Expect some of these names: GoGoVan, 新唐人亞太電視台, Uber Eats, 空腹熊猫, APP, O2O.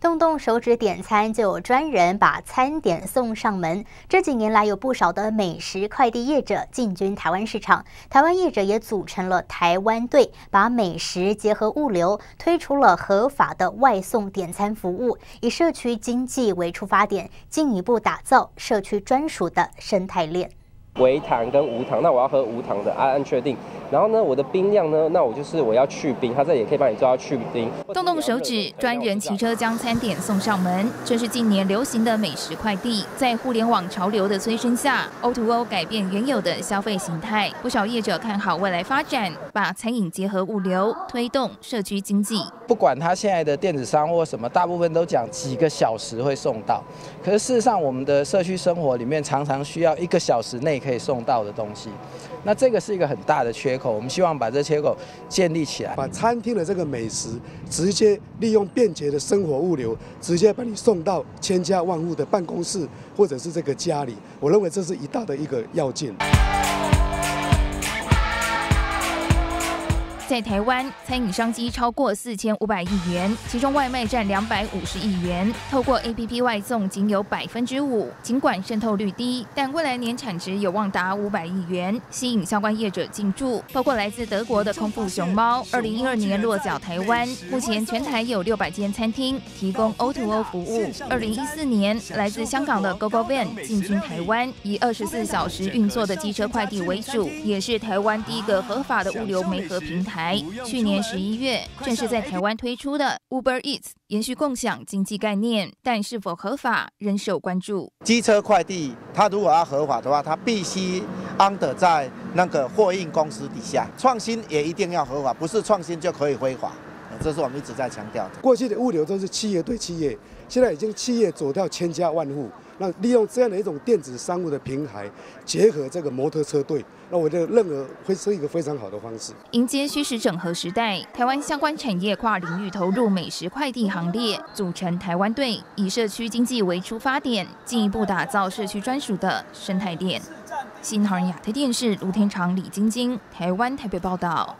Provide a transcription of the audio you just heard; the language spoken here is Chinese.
动动手指点餐就有专人把餐点送上门。这几年来，有不少的美食快递业者进军台湾市场，台湾业者也组成了台湾队，把美食结合物流，推出了合法的外送点餐服务，以社区经济为出发点，进一步打造社区专属的生态链。 微糖跟无糖，那我要喝无糖的，按确定。然后呢，我的冰量呢，那我要去冰，它这也可以帮你做到去冰。动动手指，专人骑车将餐点送上门，这是近年流行的美食快递。在互联网潮流的催生下 ，O2O 改变原有的消费形态，不少业者看好未来发展，把餐饮结合物流，推动社区经济。不管它现在的电子商务什么，大部分都讲几个小时会送到，可是事实上我们的社区生活里面常常需要1个小时内。 可以送到的东西，那这个是一个很大的缺口，我们希望把这缺口建立起来，把餐厅的这个美食直接利用便捷的生活物流，直接把你送到千家万户的办公室或者是这个家里，我认为这是一大的一个要件。 在台湾，餐饮商机超过4500亿元，其中外卖占250亿元。透过 APP 外送仅有5%，尽管渗透率低，但未来年产值有望达500亿元，吸引相关业者进驻。包括来自德国的空腹熊猫，2012年落脚台湾，目前全台有600间餐厅提供 O2O 服务。2014年，来自香港的 GoGoVan 进军台湾，以24小时运作的机车快递为主，也是台湾第一个合法的物流媒合平台。 去年11月，正是在台湾推出的 Uber Eats 延续共享经济概念，但是否合法仍受关注。机车快递，它如果要合法的话，它必须 under 在那个货运公司底下。创新也一定要合法，不是创新就可以非法。这是我们一直在强调的。过去的物流都是企业对企业，现在已经企业走到千家万户。 那利用这样的一种电子商务的平台，结合这个摩托车队，那我觉得任何会是一个非常好的方式。迎接虚实整合时代，台湾相关产业跨领域投入美食快递行列，组成台湾队，以社区经济为出发点，进一步打造社区专属的生态链。新唐人亚太电视卢天长、李晶晶，台湾台北报道。